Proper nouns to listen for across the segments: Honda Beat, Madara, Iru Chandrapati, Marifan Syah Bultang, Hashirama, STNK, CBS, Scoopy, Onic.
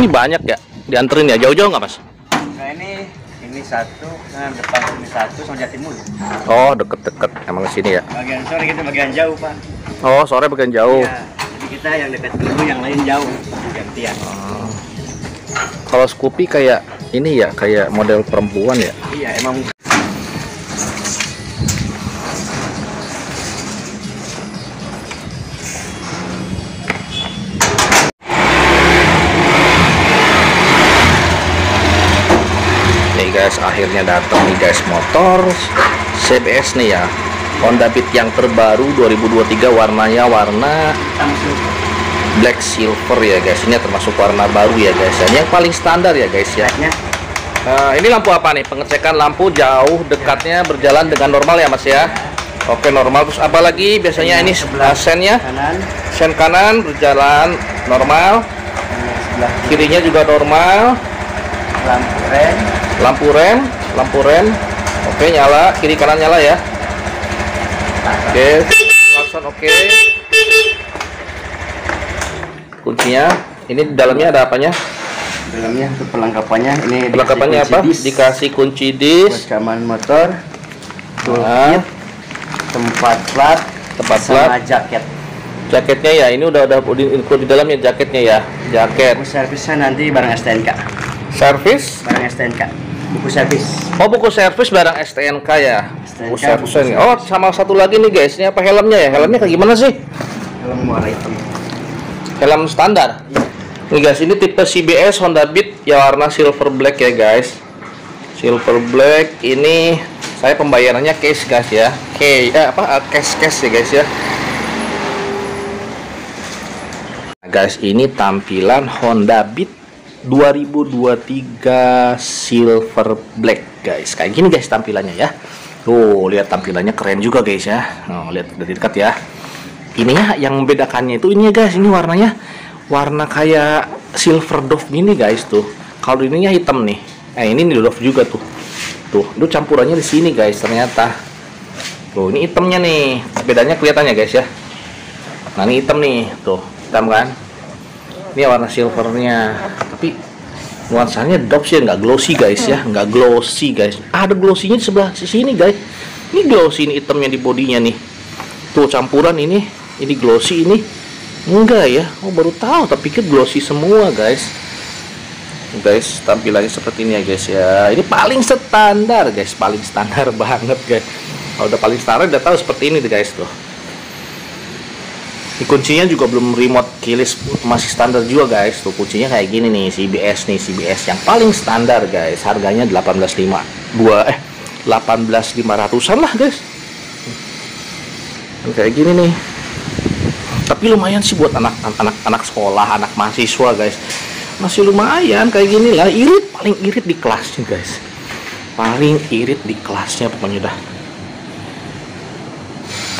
Ini banyak ya, dianterin ya, jauh-jauh nggak Mas? Nah ini satu, nah depan ini satu, sama Jatimul. Oh deket-deket, emang kesini ya? Bagian sore kita bagian jauh Pak. Oh sore bagian jauh. Ya, jadi kita yang dekat dulu, yang lain jauh, gantian. Oh. Kalau Scoopy kayak ini ya, kayak model perempuan ya? Iya emang. Guys, akhirnya datang nih guys motor CBS nih ya, Honda Beat yang terbaru 2023, warnanya warna black silver ya guys. Ini termasuk warna baru ya guys, yang paling standar ya guys ya. Ini lampu apa nih? Pengecekan lampu jauh dekatnya berjalan dengan normal ya Mas ya. Oke normal. Terus apalagi biasanya ini sennya, sen kanan berjalan normal, kirinya juga normal. Lampu rem, oke nyala, kiri kanan nyala ya. Oke, klakson oke. Kuncinya, ini di dalamnya ada apanya? Dalamnya untuk perlengkapannya, ini perlengkapannya apa? Dikasih kunci disk, rekaman motor, toolkit, tempat plat, sama jaket. Jaketnya ya, ini udah di dalamnya jaketnya ya, jaket. Servisnya nanti bareng STNK. Servis barang STNK, buku servis. Oh buku servis barang STNK ya. STNK, buku servis. Oh sama satu lagi nih guys, ini apa helmnya ya? Helmnya kayak gimana sih? Helm warna hitam. Helm standar. Iya. Nih guys, ini tipe CBS Honda Beat ya, warna silver black ya guys. Silver black ini saya pembayarannya cash guys ya. Cash ya guys ya. Nah, guys ini tampilan Honda Beat 2023 silver black guys, kayak gini guys tampilannya ya. Tuh lihat tampilannya keren juga guys ya. Nah, lihat dari dekat ya. Ininya yang membedakannya itu ini guys, ini warnanya warna kayak silver dove gini guys tuh. Kalau ininya hitam nih. Ini dove juga tuh. Tuh, itu campurannya di sini guys ternyata. Tuh, ini hitamnya nih. Bedanya kelihatannya guys ya. Nah, ini hitam nih tuh. Hitam kan? Ini warna silvernya, tapi nuansanya dops ya, nggak glossy guys ya, nggak glossy guys. Ada glossinya di sebelah sini guys. Ini glossy, ini hitamnya di bodinya nih. Tuh campuran ini glossy, ini enggak ya. Oh baru tahu, tapi pikir glossy semua guys. Guys tampilannya seperti ini ya guys ya. Ini paling standar guys, paling standar banget guys. Kalau udah paling standar udah tahu seperti ini deh guys tuh. Ini kuncinya juga belum remote keyless, masih standar juga guys. Tuh kuncinya kayak gini nih, CBS nih, CBS yang paling standar guys. Harganya 18.500-an lah guys. Kayak gini nih. Tapi lumayan sih buat anak sekolah, anak mahasiswa guys. Masih lumayan kayak gini lah, irit, paling irit di kelasnya guys. Paling irit di kelasnya pokoknya dah.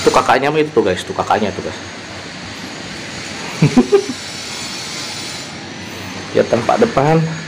Itu kakaknya itu guys, tuh kakaknya tuh guys. Kelihatan Pak depan.